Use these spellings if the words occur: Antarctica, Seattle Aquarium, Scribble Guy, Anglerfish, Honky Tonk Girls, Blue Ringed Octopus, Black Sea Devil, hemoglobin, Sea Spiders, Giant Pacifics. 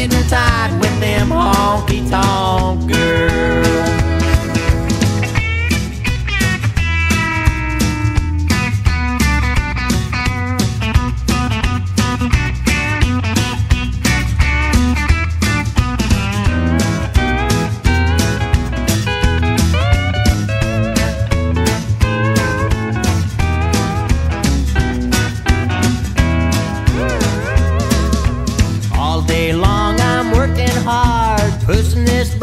hanging tight with them honky tonk girls. All day long I'm working hard, pushing this